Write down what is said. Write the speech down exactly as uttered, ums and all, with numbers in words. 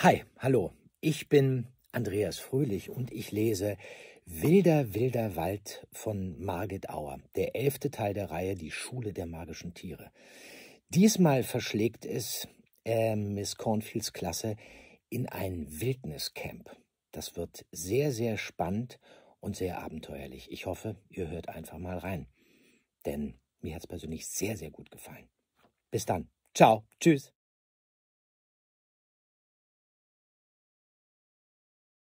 Hi, hallo, ich bin Andreas Fröhlich und ich lese Wilder, wilder Wald von Margit Auer, der elfte Teil der Reihe Die Schule der magischen Tiere. Diesmal verschlägt es äh, Miss Cornfields Klasse in ein Wildniscamp. Das wird sehr, sehr spannend und sehr abenteuerlich. Ich hoffe, ihr hört einfach mal rein, denn mir hat es persönlich sehr, sehr gut gefallen. Bis dann. Ciao. Tschüss.